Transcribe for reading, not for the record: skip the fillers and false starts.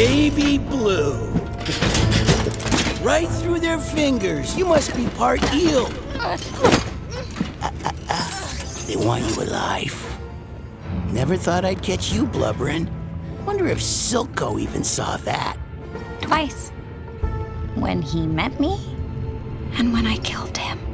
Baby blue. Right through their fingers. You must be part eel. They want you alive. Never thought I'd catch you blubbering. Wonder if Silco even saw that. Twice. When he met me, and when I killed him.